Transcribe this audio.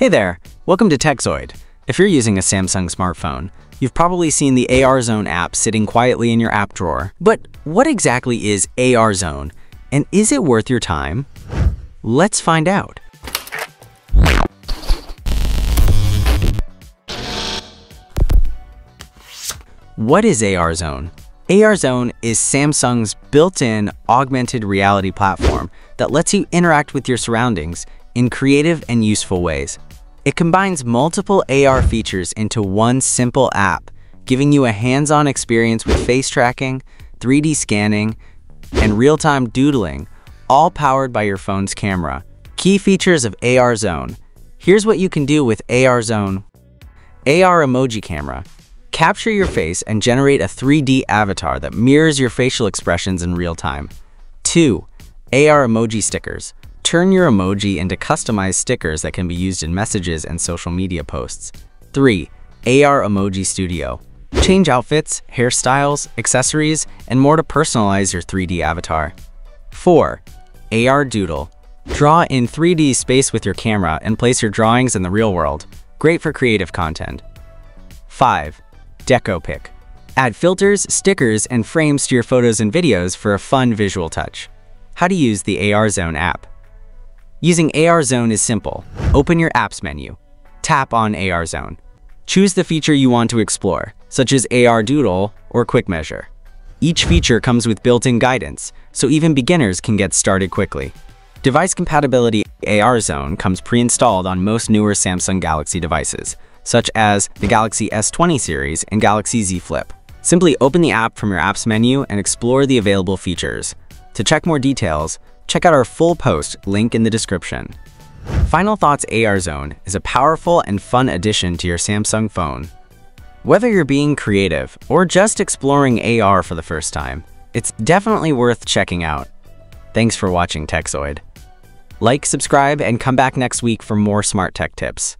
Hey there, welcome to Techzoid. If you're using a Samsung smartphone, you've probably seen the AR Zone app sitting quietly in your app drawer. But what exactly is AR Zone, and is it worth your time? Let's find out. What is AR Zone? AR Zone is Samsung's built-in augmented reality platform that lets you interact with your surroundings in creative and useful ways. It combines multiple AR features into one simple app, giving you a hands-on experience with face tracking, 3D scanning, and real-time doodling, all powered by your phone's camera. Key features of AR Zone. Here's what you can do with AR Zone. AR Emoji Camera. Capture your face and generate a 3D avatar that mirrors your facial expressions in real time. 2. AR Emoji Stickers. Turn your emoji into customized stickers that can be used in messages and social media posts. 3. AR Emoji Studio. Change outfits, hairstyles, accessories, and more to personalize your 3D avatar. 4. AR Doodle. Draw in 3D space with your camera and place your drawings in the real world. Great for creative content. 5. Deco Pic. Add filters, stickers, and frames to your photos and videos for a fun visual touch. How to use the AR Zone app. Using AR Zone is simple. Open your apps menu. Tap on AR Zone. Choose the feature you want to explore, such as AR Doodle or Quick Measure. Each feature comes with built-in guidance, so even beginners can get started quickly. Device compatibility. AR Zone comes pre-installed on most newer Samsung Galaxy devices, such as the Galaxy S20 series and Galaxy Z Flip. Simply open the app from your apps menu and explore the available features. To check more details, check out our full post, link in the description. Final thoughts. AR Zone is a powerful and fun addition to your Samsung phone. Whether you're being creative or just exploring AR for the first time, it's definitely worth checking out. Thanks for watching Techzoid. Like, subscribe, and come back next week for more smart tech tips.